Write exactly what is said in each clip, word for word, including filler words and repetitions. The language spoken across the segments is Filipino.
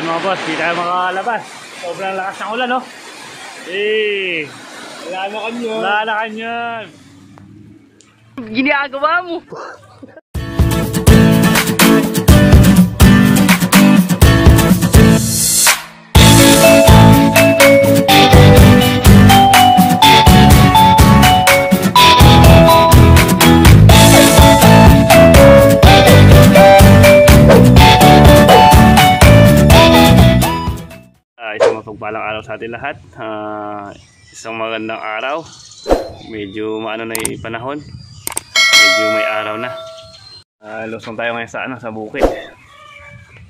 Ayan mga boss, di tayo makalabas. Sobrang lakas ng ulan, no? Eh, wala na kanyan. Wala na kanyan. Giniagawa mo. Pagpalang araw sa ating lahat, uh, isang magandang araw. Medyo maano na yung panahon, medyo may araw na. uh, Lusong tayo ngayon sa, ano, sa bukid.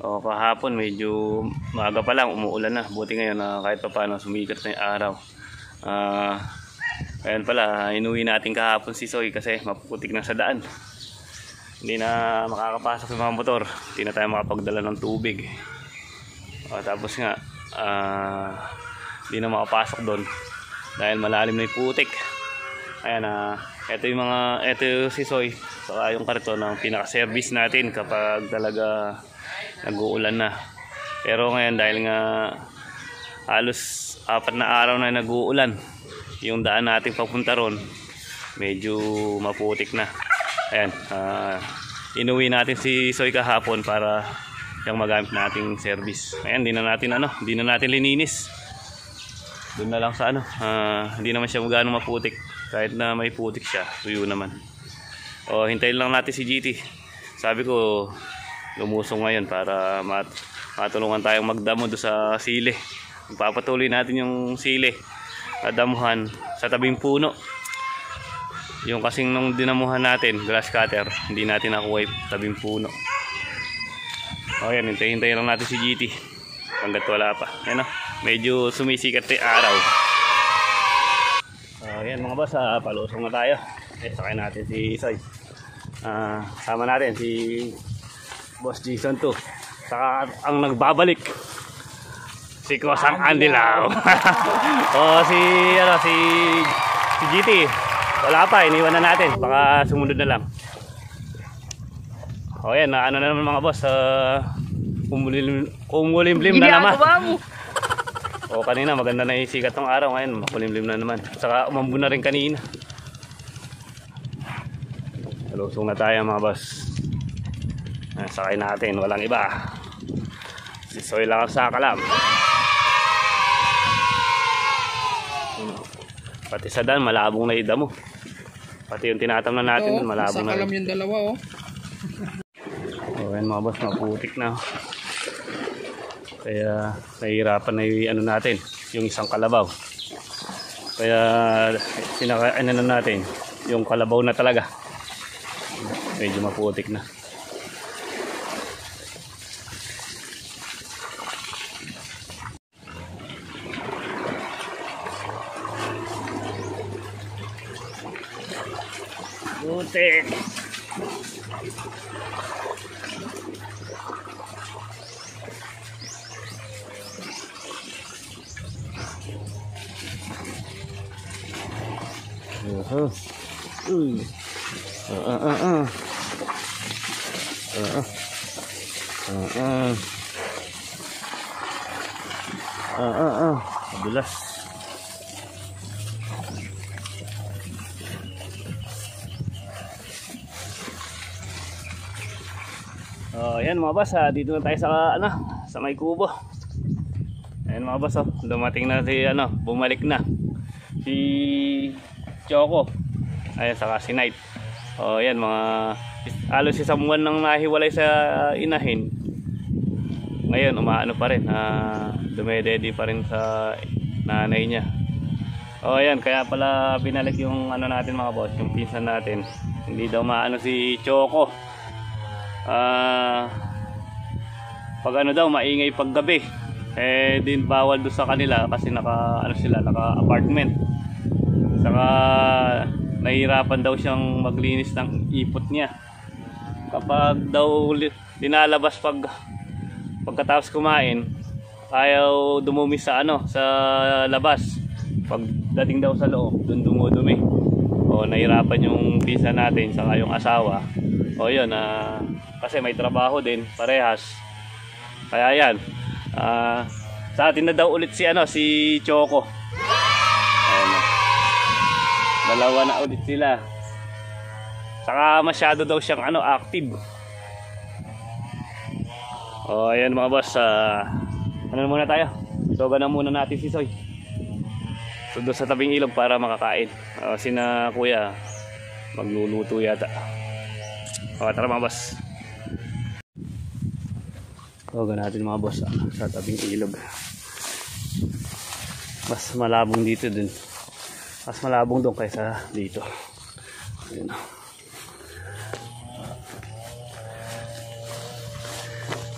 O, kahapon medyo maaga pa lang, umuulan na. Buti ngayon na uh, kahit pa paano sumikat na yung araw. uh, Ayan pala, inuwi natin kahapon si Soy kasi mapuputik na sa daan. Hindi na makakapasok yung mga motor, hindi na tayo makapagdala ng tubig. O, tapos nga hindi uh, na makapasok doon dahil malalim na yung putik. Ayan, uh, ito yung mga, ito yung si Soy, saka yung karton ng pinaka-service natin kapag talaga nag-uulan na. Pero ngayon dahil nga halos apat na araw na nag-uulan, yung daan natin papunta ron medyo maputik na. Ayan, uh, inuwi natin si Soy kahapon para yung magamit nating service. Ayan, di na natin ano, di na natin lininis. Doon na lang sa ano, uh, hindi naman siya gano'ng maputik. Kahit na may putik siya, tuyo naman. O, hintayin lang natin si G T. Sabi ko, lumusong ngayon para mat matulungan tayong magdamo doon sa sili. Magpapatuloy natin yung sili at damuhan sa tabing puno. Yung kasing nung dinamuhan natin, grass cutter, hindi natin nakuha yung tabing puno. O yan, hintayin-hintayin lang natin si G T hanggat wala pa. Ayan o, medyo sumisikat na araw. O yan mga boss, ah, palusong na tayo. Eh, sakay natin si Soy. Ah, sama natin si Boss Jason two. Saka ang nagbabalik, si Kosang Andilao. O si, ano, si, si G T. Wala pa, iniwan na natin. Baka sumunod na lang. O yan, ano na naman mga boss, uh, kumulimlim na naman. O kanina maganda na isikat ng araw, ngayon makulimlim na naman. Saka umambo na rin kanina. Nalusong na tayo mga boss. Ay, sakay natin, walang iba. Si Soy lang sa kalam. Pati sa dan, malabong na idamo. Pati yung tinatamnan natin, oo, malabong na. Sa kalam yung dalawa oh. Ayan mga boss, maputik na. Kaya nahihirapan na yung ano natin, yung isang kalabaw. Kaya sinaka, ano na natin, yung kalabaw na talaga. Medyo maputik na. Putik! Uh, uh, uh, uh, uh. Uh, uh, uh. Uh, uh, uh. Madulas. Oh, ayan mga boss, dito na tayo sa ano, sa may kubo. Ayan mga boss, oh, dumating na si ano, bumalik na si Choco. Ayan, saka si Knight. O yan, mga alos isang buwan nang nahiwalay sa inahin. Ngayon, umaano pa rin, ah, dumedede pa rin sa nanay niya. O yan, kaya pala binalik yung ano natin mga boss, yung pinsan natin. Hindi daw maano si Choco. Ah, pag ano daw, maingay pag gabi. Eh, din bawal doon sa kanila kasi naka, ano sila, naka-apartment. Saka nahihirapan daw siyang maglinis ng ipot niya kapag daw dinalabas pag pagkatapos kumain, ayaw dumumi sa ano, sa labas. Pagdating daw sa loob, dun dumudumi. O nahihirapan yung pisa natin saka yung asawa. O yun, ah, kasi may trabaho din parehas. Kaya yan, Uh, sa atin na daw ulit si ano, si Choco. Ayan. Dalawa na ulit sila. Saka masyado daw siyang ano, active. Oh, ayan mga boss. Uh, ano muna tayo? Soga na muna natin si Soy. Sundo sa tabing ilog para makakain. Uh, sina kuya magluluto yata. Oh, tara mga boss. Soga natin mga boss ah, sa tabing ilog. Mas malabong dito dun. Mas malabong doon kaysa dito. Ayan.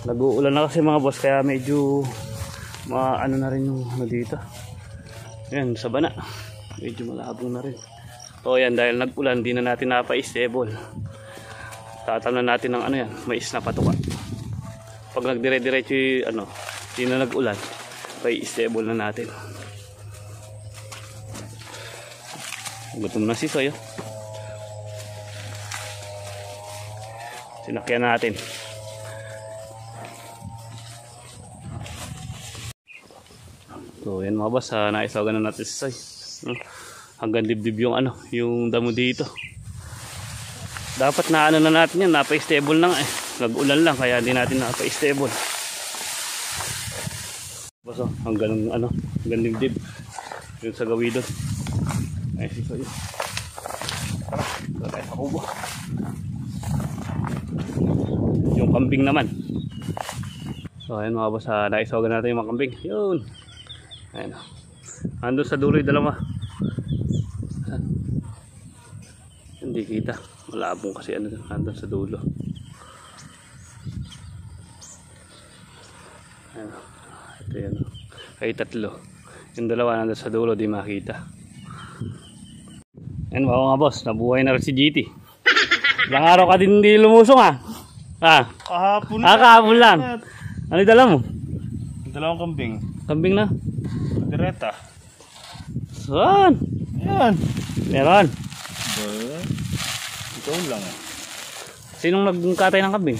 Nag-uulan na kasi mga boss, kaya medyo maano na rin yung ano dito. Ayan, sabana. Medyo malabo na rin. O yan, dahil nag-ulan, di na natin napa-stable. Tatamnan natin ng ano yan, mais na patuka. Pag nagdire-diretso yung ano, di na nag-ulan, pa-stable na natin. Gutom na si Soy. Sinakyan natin. So yan mga boss, ah, naisawagan na natin si Soy. Hanggang dibdib yung ano, yung damo dito. Dapat na ano na natin yan, napa-stable lang eh. Nag-ulan lang kaya hindi natin napa-stable. Boss, oh, hanggang ano, hanggang dibdib. Yung sa gawi doon. Ay si Soy. Tara, tara tayo sa kubo. Yung kambing naman. So yan mga boss, ah, naisawagan natin yung mga kambing. Yun. Ayan. Andun sa dulo yung dalawa. Hindi kita. Malabong kasi ano, andun sa dulo. Ayan. Ito yan. Ay tatlo. Yung dalawa nandun sa dulo, di makita. Ayan mga mga boss, nabuhay na rin si G T. Ilang araw ka din hindi lumusong ah. Ah. Kahapon lang. Ah, kahapon lang. Ano yung dala mo? Dalawang kambing. Kambing na? Direta. Saan? Ayan. Meron. Ikaw lang eh. Sinong nagkatay ng kambing?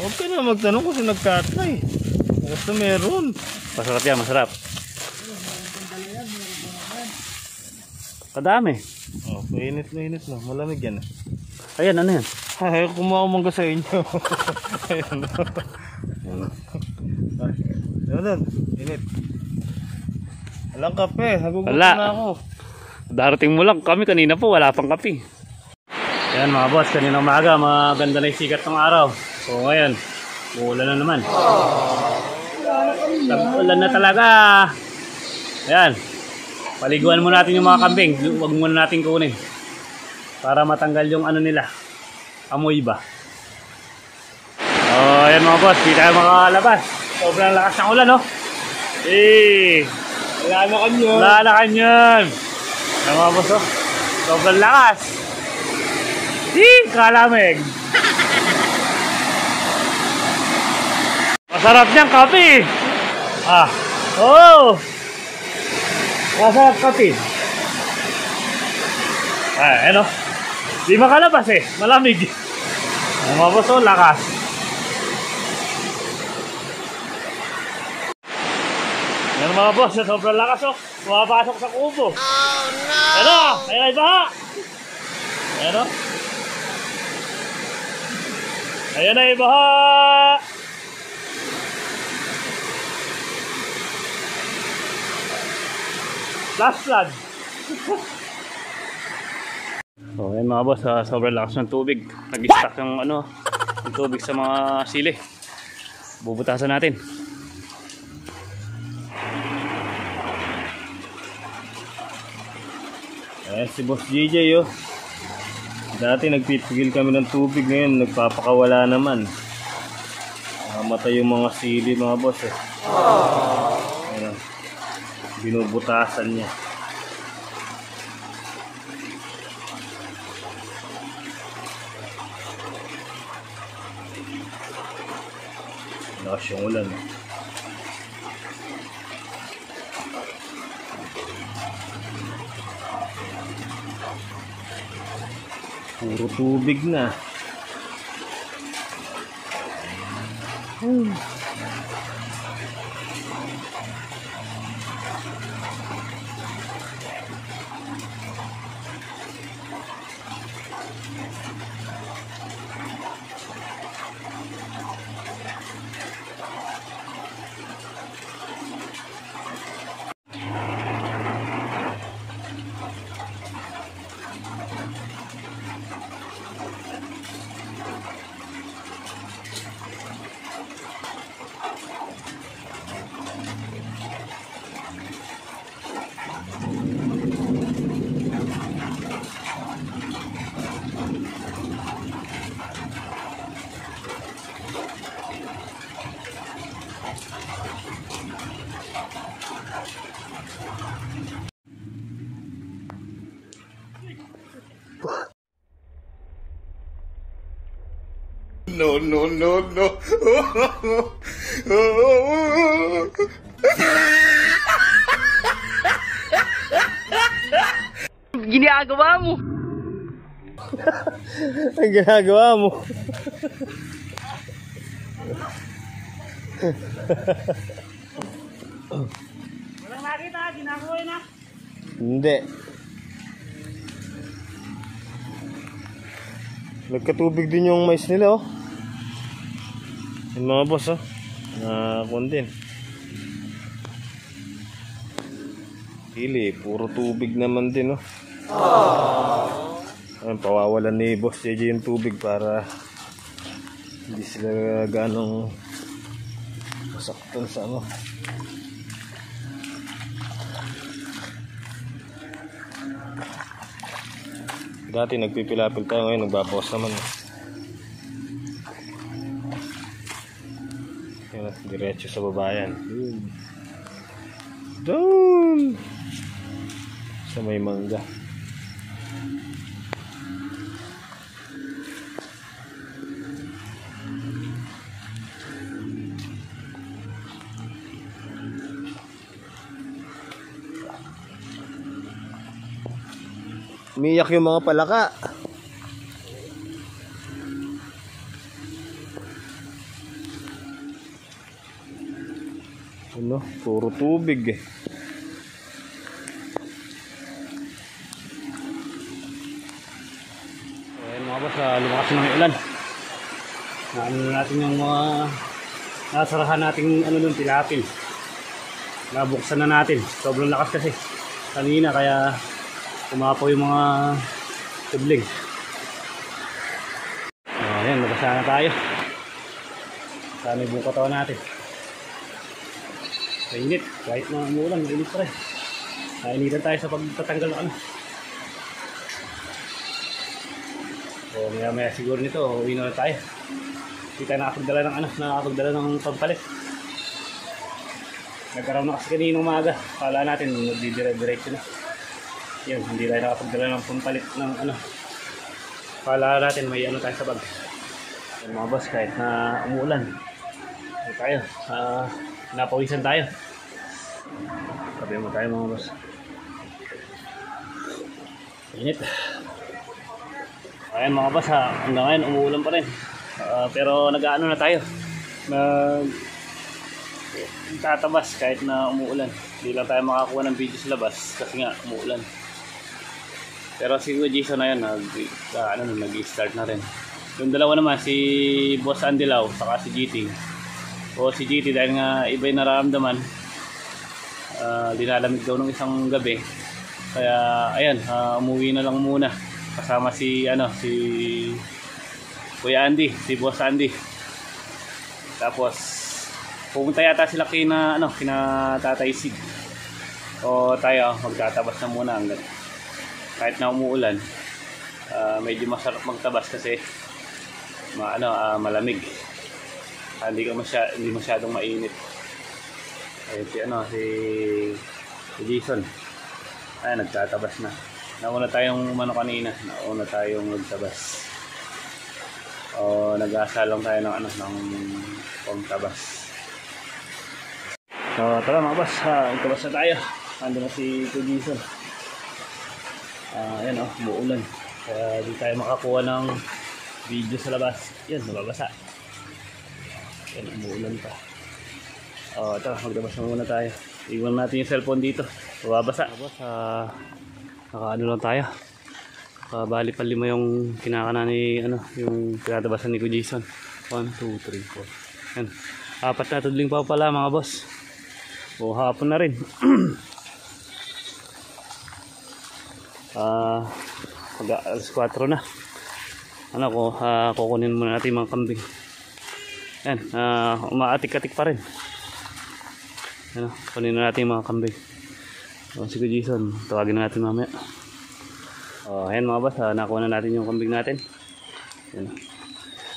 Huwag ka na magtanong kung sino nagkatay. Basta meron. Masarap yan, masarap. Kadami. Oh, init na init na. Malamig yan eh. Ayan, ano yan? Ay, kumakumangga sa inyo. Ayan. Ayan. Init. Walang kape, nagugutom na ako. Darating mo lang, kami kanina po wala pang kape. Ayan mga boss, kanina umaga maganda na yung sikat ng araw. So ngayon, uulan na naman. Ulan na talaga. Ayan, paliguan mo natin yung mga kambing. Huwag muna natin kunin para matanggal yung ano nila, amoy ba. So ayan mga boss, hindi tayo makalabas. Sobrang lakas ng ulan, no? Eh, wala na kanyan. Wala na kanyan. Ang mga boss, oh. Sobrang lakas. Hii, kalamig. Masarap niyang kape. Ah, oh. Masarap kape. Ah, ano? Di makalabas eh, malamig. Ang mga boss, oh, lakas. Yan mga boss, sobrang lakas oh. Pumapasok sa kubo. Oh no! Ano? Kaya ay baha! Ano? Ayan ay baha! Last flood! So ayan mga boss, uh, sobrang lakas ng tubig. Nag-stack ng ano, ng tubig sa mga sili. Bubutasan natin. Eh, si Boss J J oh. Dati nagpipigil kami ng tubig, ngayon nagpapakawala naman. Namatay yung mga sili mga boss eh. Ayan, binubutasan niya. Lakas yung ulan eh. Puro tubig na. Hmm. no no no no. Gini agamamu. Gini agamamu. Ulang lagi ta ginagoin ah. Ndek. Nagkatubig din yung mais nila, oh. Yung mga boss, oh. Na kontin. Pili, puro tubig naman din, oh. Aww. Ayun, pawawalan ni Boss J J yung tubig para hindi sila ganong masaktan sa ano. Dati nagpipilapil tayo, ngayon nagbabawas naman. Yan, diretso sa babayan. Doon! Sa may mangga. Umiyak yung mga palaka. Ano? Puro tubig eh. Ayan mga boss, lumakas ng ulan. Naanin natin yung mga nasarahan nating ano nun, tilapin. Nabuksan na natin. Sobrang lakas kasi kanina, kaya kumapo yung mga tubling. Ayan, nabasa na tayo. Sana buong katawan natin. Mainit, kahit na umulan, mainit pa rin. Nainitan tayo sa pagtatanggal na ano. So, maya maya siguro nito, uwi na lang tayo. Hindi tayo nakapagdala ng ano, nakapagdala ng pampalit. Nagkaroon na kasi kanina umaga. Kala natin, magdidire-diretso na. Yan, hindi tayo nakapagdala ng pampalit ng ano. Kala natin may ano tayo sa bag. Yung mga boss, kahit na umuulan, ay tayo, uh, napawisan tayo. Sabi mo tayo mga boss. Init. Ayan mga boss, ha, hanggang ngayon umuulan pa rin. Uh, pero nag-ano na tayo. Nag... tatabas kahit na umuulan. Hindi lang tayo makakuha ng video sa labas kasi nga umuulan. Pero si Jason na yun, nag-start na rin. Yung dalawa naman, si Boss Andilaw, saka si G T. O si G T, dahil nga iba yung nararamdaman, uh, dinalamig daw ng isang gabi. Kaya, ayan, uh, umuwi na lang muna. Kasama si, ano, si Kuya Andy, si Boss Andy. Tapos, pupunta yata sila kina, ano, kina Tatay Sig. O tayo, magtatabas na muna hanggang. Kahit na umuulan, uh, medyo masarap magtabas kasi ma ano, uh, malamig. Ah, hindi ka masya hindi masyadong mainit. Ayun si ano si, si Jason. Ay nagtatabas na. Nauna tayong umano kanina, nauna tayong magtabas. O nag-aasalang tayo ng ano ng pangtabas. So tara mga boss, magtabas na tayo. Ando na si Jason. Uh, ayan o, oh, buulan. Kaya di tayo makakuha ng video sa labas. Ayan, nababasa. Ayan, buulan pa. O, oh, ito, maglabas na muna tayo. Iwan natin yung cellphone dito. Nababasa. Tapos, uh, nakaano lang tayo. Nakabali pa lima yung kinakana ni, ano, yung pinatabasan ni Kuya Jason. one, two, three, four. Ayan, apat na tudling pa pala mga boss. O, hapon na rin. Uh, mag-alas kwatro na. Ano ko, uh, kukunin muna natin mga kambing. Ayan, uh, umaatik-atik pa rin. Ayan, kunin na natin mga kambing. O, si Jason, tawagin na natin mamaya. O, ayan mga boss, uh, nakuha na natin yung kambing natin. Ayan.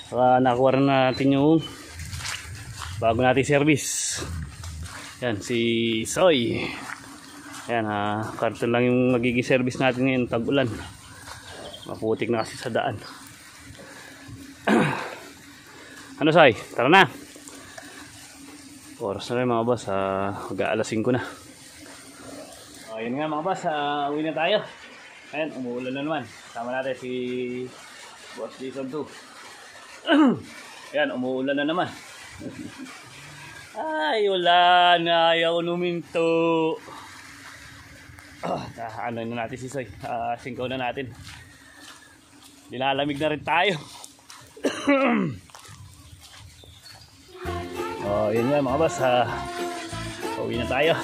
Uh, nakuha na natin yung bago natin service. Ayan, si Soy. Ayan, ah, karton lang yung magiging service natin ngayon, tag-ulan. Maputik na kasi sa daan. Ano say? Tara na. Oras na rin mga boss. Mag-aalasin ko na. O yun nga mga boss. Uh, uwi na tayo. Ayan, umuulan na naman. Kasama natin si Boss J J and Company. Ayan, umuulan na naman. Ay, ulan. Ayaw numinto. Oh, ano na natin si Soy. Uh, singkaw na natin. Nilalamig na rin tayo. Oh, yun nga mga boss, ha. Pauwi na tayo.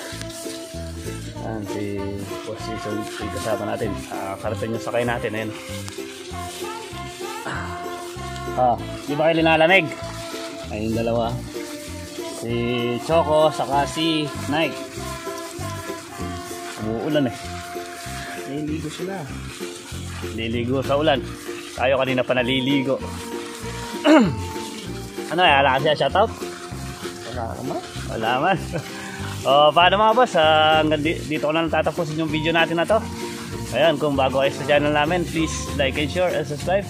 Ayan, si Boss J J kasama natin. Uh, Karating yung sakay natin. Ayan. Ah, di ba kayo linalamig? Ayun, dalawa. Si Choco, saka si Nike. Umuulan eh. Niligo sila. Niligo sa ulan. Tayo kanina pa naliligo. Ano eh, ala kasi shoutout? Wala naman. Wala naman. O, paano mga boss? Hanggang dito ko na natatapusin yung video natin na to. Ayan, kung bago kayo sa channel namin, please like and share and subscribe.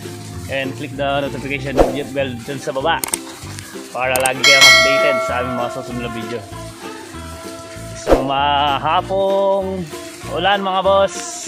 And click the notification bell dun sa baba. Para lagi kayong updated sa aming mga susunod na video. So, mahapong ulan mga boss!